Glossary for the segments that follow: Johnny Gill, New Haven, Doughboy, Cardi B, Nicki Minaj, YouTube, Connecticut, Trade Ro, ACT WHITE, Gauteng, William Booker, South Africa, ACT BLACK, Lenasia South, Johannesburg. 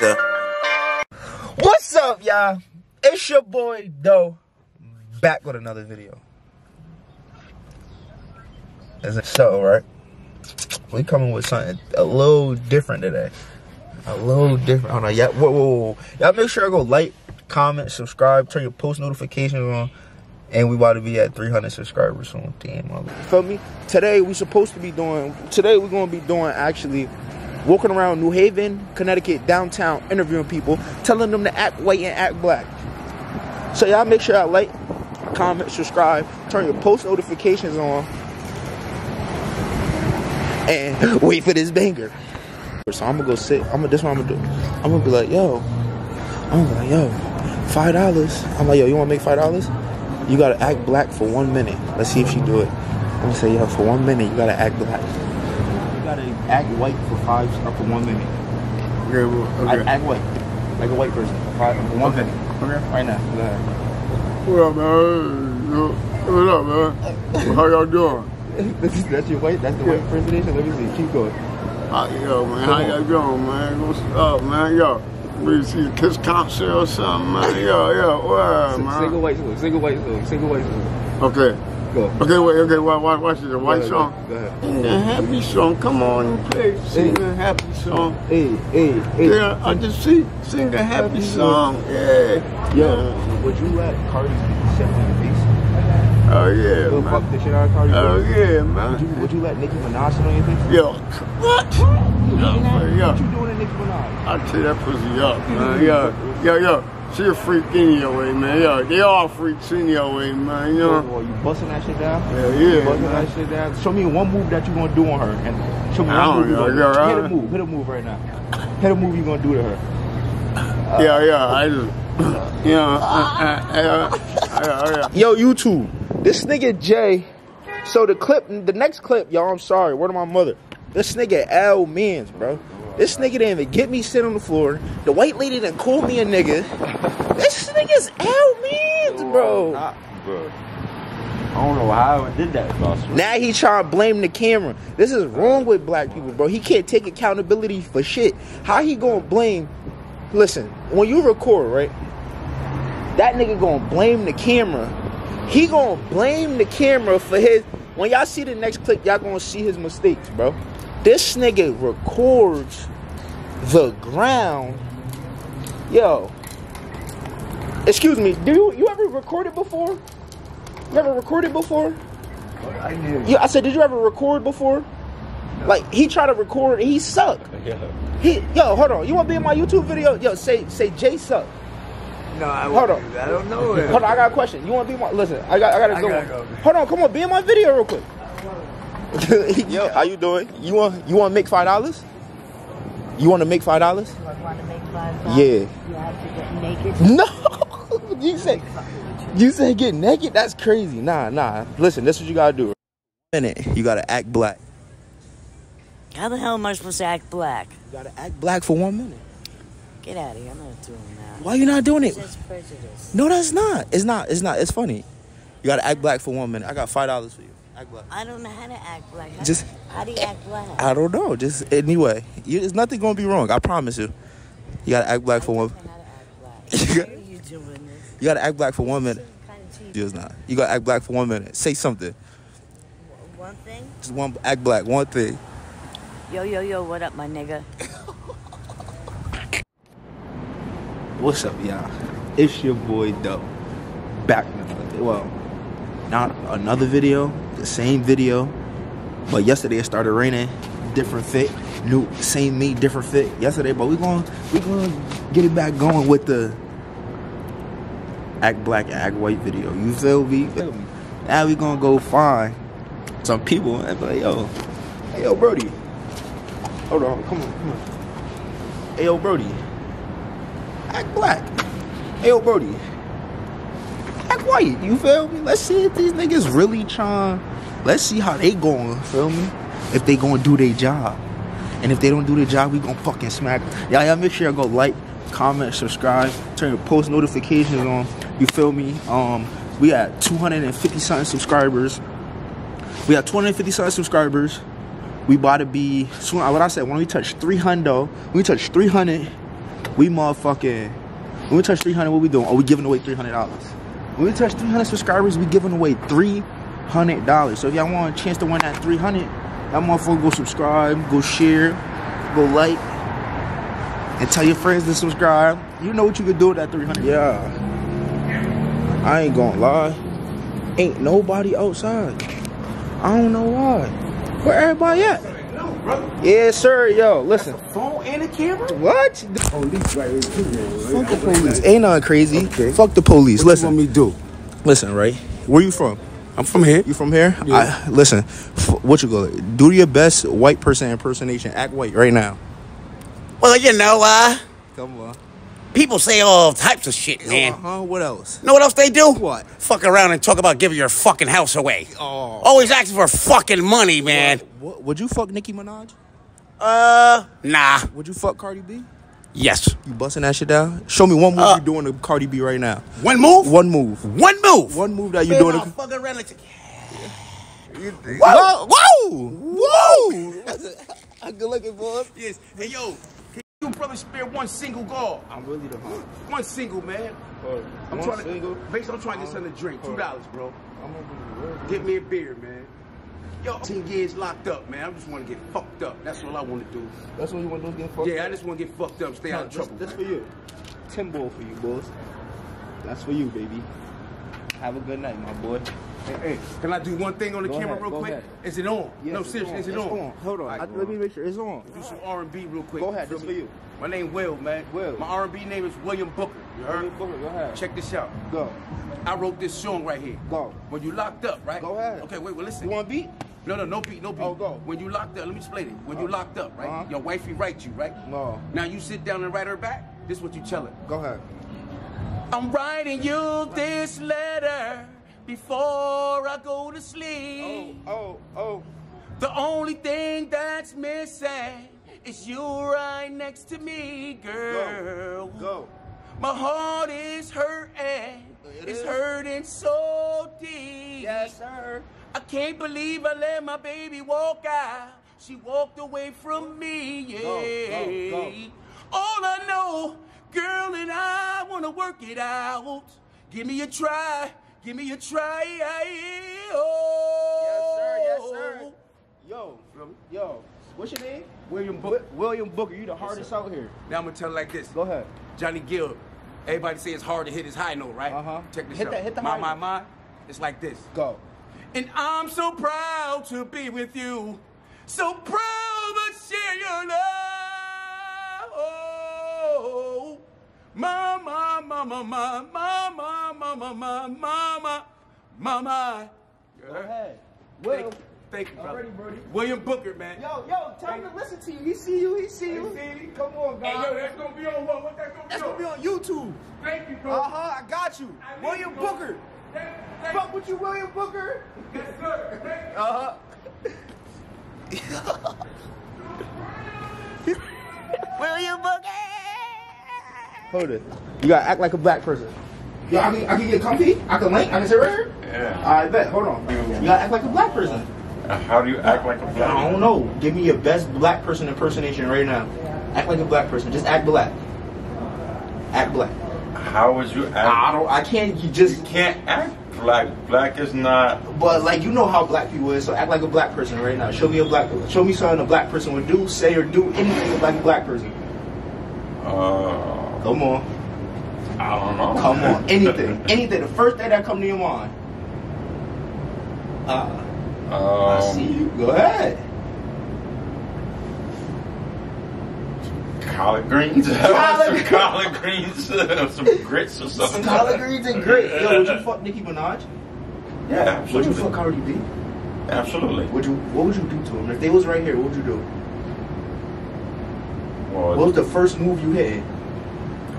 Yeah. What's up, y'all? It's your boy Doe, back with another video. As a show, right? We coming with something a little different today. A little different. Hold on, y'all. Whoa. Y'all make sure I go like, comment, subscribe, turn your post notifications on, and we about to be at 300 subscribers soon. Damn, mother. Feel me? Today we supposed to be doing. Today we're gonna be doing actually. Walking around New Haven, Connecticut, downtown, interviewing people, telling them to act white and act black. So y'all make sure y'all like, comment, subscribe, turn your post notifications on, and wait for this banger. So I'm gonna go sit, this is what I'm gonna do. I'm gonna be like, yo, $5. I'm like, yo, you wanna make $5? You gotta act black for 1 minute. Let's see if she do it. I'm gonna say, yo, for 1 minute, you gotta act black. Act white for 1 minute. Okay. Act white, like a white person. For 1 minute. Okay. Right now. What up, man? What up, man? How y'all doing? That's your white. That's the white presentation. Let me see. Keep going. Yo, man. How y'all doing, man? What's up, man? Yo, we see Kiss Concert or something, man. Yo, what, man? Single white song. Okay. Okay, wait, watch this. The white song. Go ahead. Sing the happy song. Come on and play. Sing the happy song. Yeah, I just sing the happy song. Yeah. Yo, would you let Cardi B shut on the face? Oh, yeah. Go fuck the shit out of Cardi B. Oh, yeah, man. Would you let Nicki Minaj sit on your face? Yo, what? What you doing to Nicki Minaj? I'll tear that pussy up, man. Yo. She a freak in your way, man. Yeah, they all freaks in your way, man. You know? Well, you busting that shit down? Yeah. You busting that shit down? Show me one move that you gonna do on her, and show me one move you gonna do. Right? Hit a move right now. Hit a move you gonna do to her. I just, Yo, YouTube, this nigga Jay. So the next clip, y'all. I'm sorry. Word of my mother. This nigga Al Mans, bro. This nigga didn't even get me sit on the floor. The white lady done called me a nigga. This nigga's Al Mans, bro. I don't know how I did that, boss. Now he trying to blame the camera. This is wrong with black people, bro. He can't take accountability for shit. How he gonna blame? Listen, when you record, right? That nigga gonna blame the camera. He gonna blame the camera for his. When y'all see the next clip, y'all gonna see his mistakes, bro. This nigga records the ground. Yo. Excuse me, do you ever recorded before? You ever recorded before? I did. I said, did you ever record before? No. Like, he tried to record and he sucked. Yeah. Yo, hold on. You want to be in my YouTube video? Yo, say Jay suck. No, I won't. Hold on. I don't know him. Hold on, I got a question. You want to be my... Listen, I gotta go. Hold on, come on. Be in my video real quick. Yo, how you doing? You want to make $5? You want to make $5? Do I want to make $5? Yeah. You have to get naked? No. You said get naked? That's crazy. Nah. Listen, this is what you gotta do. You gotta act black. How the hell am I supposed to act black? You gotta act black for 1 minute. Get out of here! I'm not doing that. Why you not doing it? That's prejudice. No, that's not. It's not. It's funny. You gotta act black for 1 minute. I got $5 for you. Act black. I don't know how to act black. How do you act black? I don't know. Just anyway, there's nothing gonna be wrong. I promise you. You gotta act black for 1 minute. Why are you doing this? You gotta act black for 1 minute. It's not. You gotta act black for 1 minute. Say something. One thing. Just one. Act black. One thing. Yo. What up, my nigga? What's up, y'all? It's your boy Doe. Back with not another video. The same video, but yesterday it started raining. Different fit, different fit yesterday. But we gonna get it back going with the act black and act white video. You feel me? Now we gonna go find some people and be like, hey yo, Brody. Hold on, come on. Hey yo, Brody. Act black. Hey yo, Brody. Act white, you feel me? Let's see if these niggas really trying. Let's see how they going, feel me? If they gonna do their job. And if they don't do their job, we gonna fucking smack them. Y'all make sure y'all go like, comment, subscribe, turn your post notifications on. You feel me? We got 250 something subscribers. We about to be soon. What I said, when we touch 300, We motherfucking, when we touch 300, what we doing? Oh, we giving away $300. When we touch 300 subscribers, we giving away $300. So if y'all want a chance to win that 300, that motherfucker go subscribe, go share, go like, and tell your friends to subscribe. You know what you could do with that 300. Yeah, I ain't gonna lie, ain't nobody outside. I don't know why. Where everybody at? No, yeah, sir. Yo, listen. That's a phone and a camera? What? The police right here. Fuck the police. Ain't nothing crazy. Okay. Fuck the police. What listen. You want me to do? Listen, right? Where you from? I'm from here. You from here? Yeah. Listen, what you go? Do your best white person impersonation. Act white right now. Well, you know, come on. People say all types of shit, man. Uh-huh. What else? Know what else they do? What? Fuck around and talk about giving your fucking house away. Oh. Always asking for fucking money, man. What? Would you fuck Nicki Minaj? Nah. Would you fuck Cardi B? Yes. You busting that shit down? Show me one move you're doing to Cardi B right now. One move? One move. One move? One move that you're doing to... fucking around and... Whoa! Whoa! Whoa! I good looking, boy. Yes. Hey, yo. You probably spare one single goal. I'm really the home. One single, man. I'm trying to, basically, I'm trying to get something to drink. $2, bro. I'm gonna get me a beer, man. Yo, 10 years locked up, man. I just want to get fucked up. That's all I want to do. That's what you want to do, get fucked up? Yeah, I just want to get fucked up, stay out of trouble. That's for you. 10 ball for you, boys. That's for you, baby. Have a good night, my boy. Hey, can I do one thing on the camera real quick? Is it on? No, seriously, is it on? Hold on, let me make sure it's on. Do some R&B real quick. Go ahead, this for you. My name Will, man. Will. My R&B name is William Booker. You heard? William Booker, go ahead. Check this out. Go. I wrote this song right here. Go. When you locked up, right? Go ahead. Okay, wait, well, listen. You want a beat? No, no, no beat, no beat. Oh, go. When you locked up, let me explain it. When you locked up, right? Your wifey write you, right? No. Now you sit down and write her back? This is what you tell her. Go ahead. I'm writing you this letter before I go to sleep. Oh, oh, oh. The only thing that's missing is you right next to me, girl. Go. Go. My heart is hurting. It's hurting so deep. Yes, sir. I can't believe I let my baby walk out. She walked away from me. Yeah. Go. Go. Go. All I know, girl, and I wanna work it out. Give me a try. Give me a try, oh. Yes, sir, yes, sir. Yo, what's your name? William Booker. William Booker, you the hardest out here. Now I'm gonna tell it like this. Go ahead. Johnny Gill, everybody say it's hard to hit his high note, right? Uh-huh. Check this out. Hit the high note. My, it's like this. Go. And I'm so proud to be with you. So proud to share your love. Mama, mama, mama, mama, mama, mama, mama. Go ahead. Will. Thank you, brother. Already, Brody. William Booker, man. Yo, tell him to listen to you. He see you, he see you. He see. Come on, guys. Hey, yo, that's gonna be on what? What that gonna be on? That's gonna be on YouTube. Thank you, bro. I got you. William Booker. Fuck with you, William Booker. Yes, sir. William Booker. Hold it. You gotta act like a black person. Yeah, I can get comfy. I can link. I can sit right here. Yeah. I bet. Hold on. You gotta act like a black person. How do you act like a black person? I don't know. Give me your best black person impersonation right now. Act like a black person. Just act black. Act black. How would you act? I can't. You can't act black. Black is not. But like you know how black people is. So act like a black person right now. Show me a black. Show me something a black person would do, say, or do anything like a black person. Come on. I don't know. Come on. Anything. Anything. The first thing that come to your mind. I see you. Go ahead. Collard greens. Some collard greens. Some grits or something. Some collard greens and grits. Yo, would you fuck Nicki Minaj? Yeah, absolutely. Would you fuck Cardi B? Absolutely. Would you? What would you do to him? If they was right here, what would you do? Well, what was the first move you hit?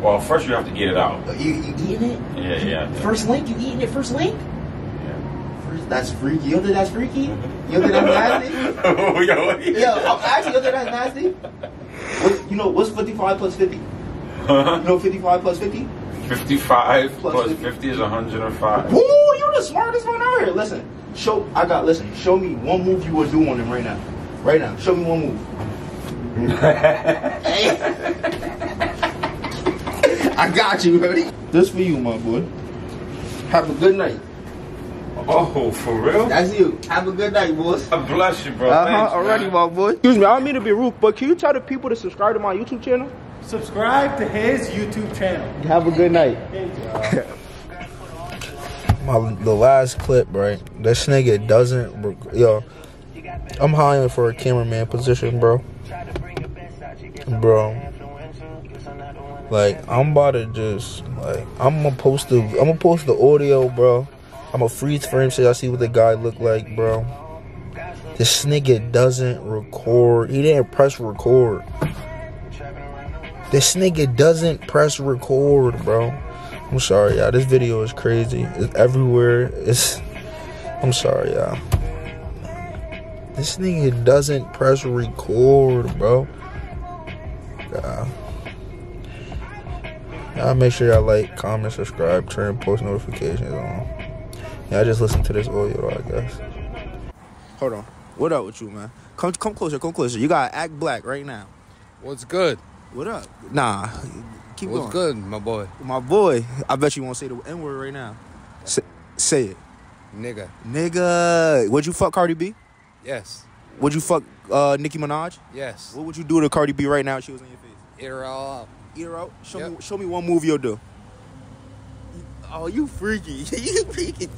Well, first you have to get it out. You eating it? Yeah, yeah. First link? You eating it first link? Yeah. First, that's freaky. You don't think that's freaky? You don't think that's nasty? Yo, actually, you don't think that's nasty? What, you know, what's 55 plus 50? Huh? You know 55 plus 50? 55 plus 50 is 105. Woo! You're the smartest one out here. Listen, show me one move you would do on him right now. Right now, show me one move. I got you, buddy. This for you, my boy. Have a good night. Oh, for real? That's you. Have a good night, boys. I bless you, bro. Thanks, already, my boy. Excuse me, I don't mean to be rude, but can you tell the people to subscribe to my YouTube channel? Subscribe to his YouTube channel. Have a good night. The last clip, right? This nigga doesn't, yo. I'm hiring for a cameraman position, bro. Bro, like I'm about to just like I'm gonna post the audio, bro. I'm gonna freeze frame so y'all see what the guy look like, bro. This nigga doesn't record. He didn't press record. This nigga doesn't press record, bro. I'm sorry, y'all. This video is crazy. It's everywhere. It's. I'm sorry, y'all. This nigga doesn't press record, bro. Y'all make sure y'all like, comment, subscribe, turn post notifications on. Y'all just listen to this audio, I guess. Hold on. What up with you, man? Come closer, come closer. You gotta act black right now. What's good? What up? Nah. Keep going. What's good, my boy? My boy. I bet you won't say the N-word right now. Say it. Nigga. Nigga. Would you fuck Cardi B? Yes. Would you fuck Nicki Minaj? Yes. What would you do to Cardi B right now if she was in your face? Eat her all up. Eat her out? Show me one move you'll do. Oh, you freaky. You freaky.